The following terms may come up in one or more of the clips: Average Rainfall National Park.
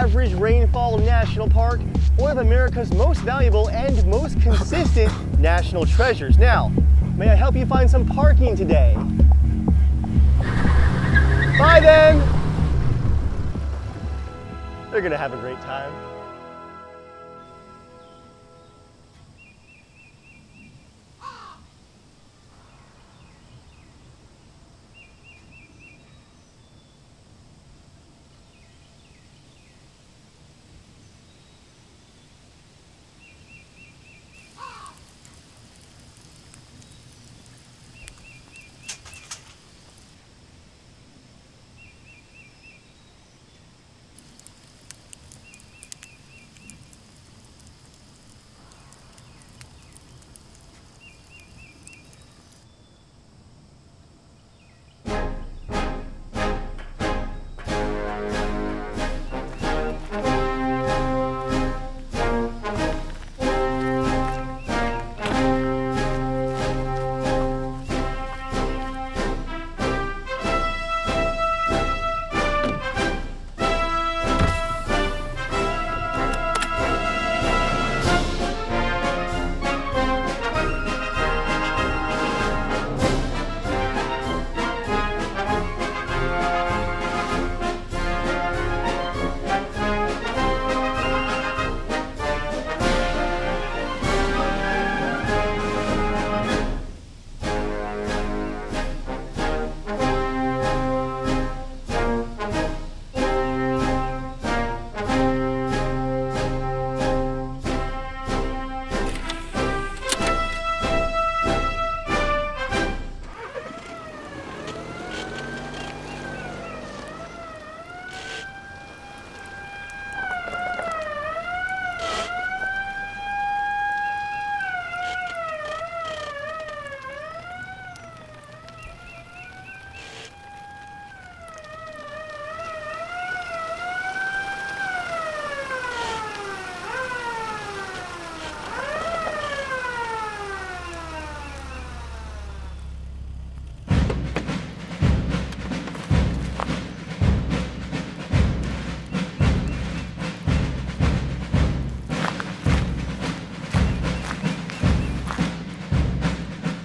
Average Rainfall National Park, one of America's most valuable and most consistent national treasures. Now, may I help you find some parking today? Bye then! They're gonna have a great time.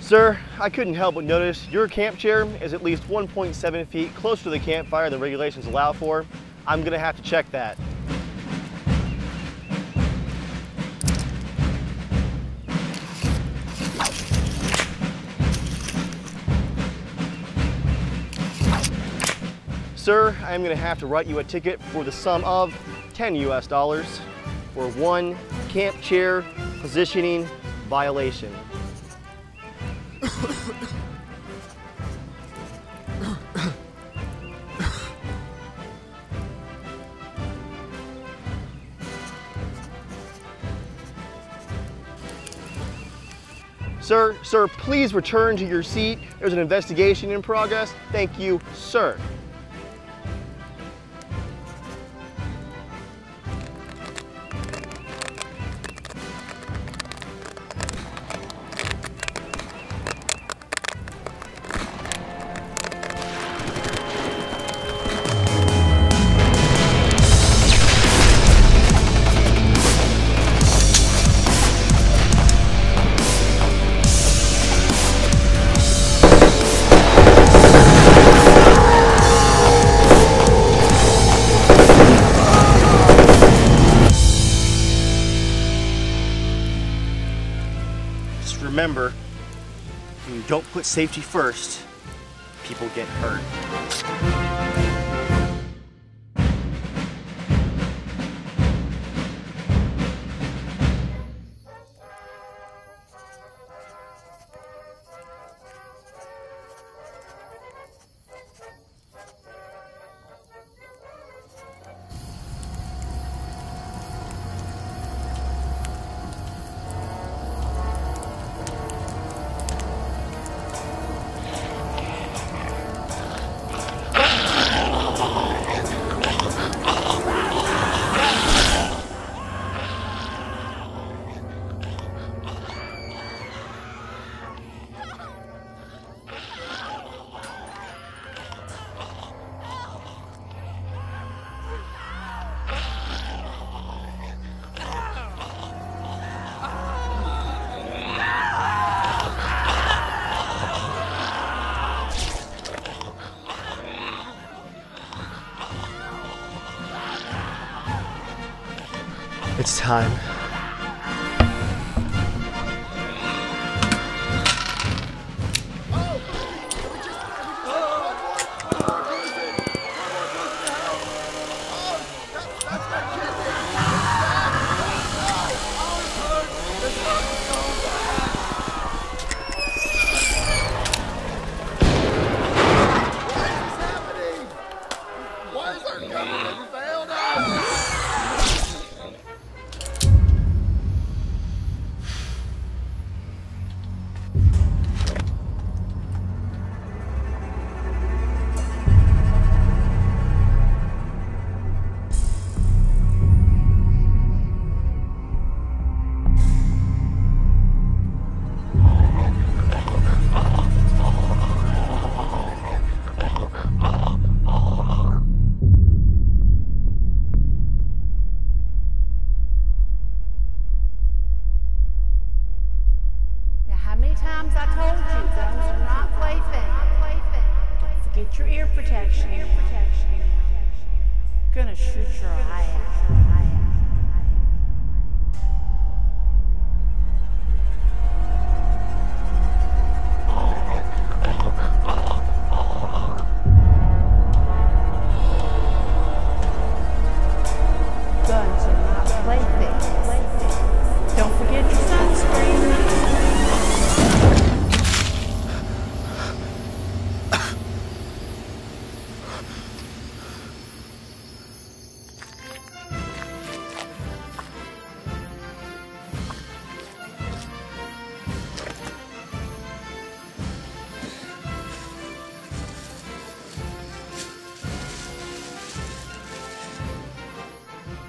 Sir, I couldn't help but notice your camp chair is at least 1.7 feet closer to the campfire than regulations allow for. I'm going to have to check that. Sir, I'm going to have to write you a ticket for the sum of $10 US for one camp chair positioning violation. Sir, please return to your seat. There's an investigation in progress. Thank you, sir. Remember, when you don't put safety first, people get hurt. It's time.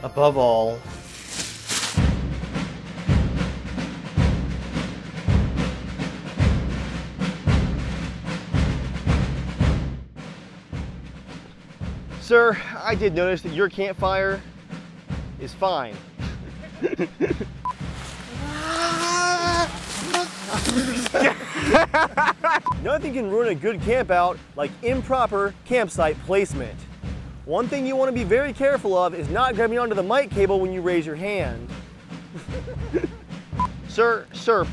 Above all, sir, I did notice that your campfire is fine. Nothing can ruin a good camp out like improper campsite placement. One thing you want to be very careful of is not grabbing onto the mic cable when you raise your hand. Sir,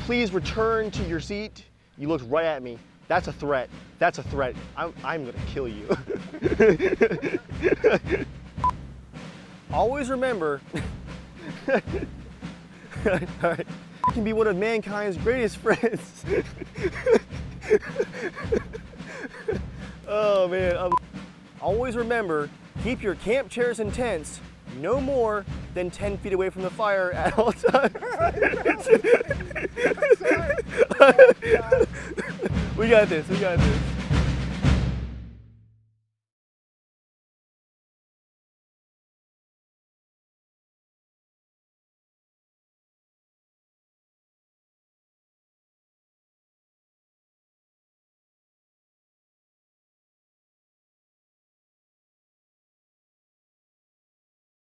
please return to your seat. You looked right at me. That's a threat. That's a threat. I'm gonna kill you. Always remember, all right. You can be one of mankind's greatest friends. Oh man. Always remember, keep your camp chairs and tents no more than 10 feet away from the fire at all times. We got this, we got this.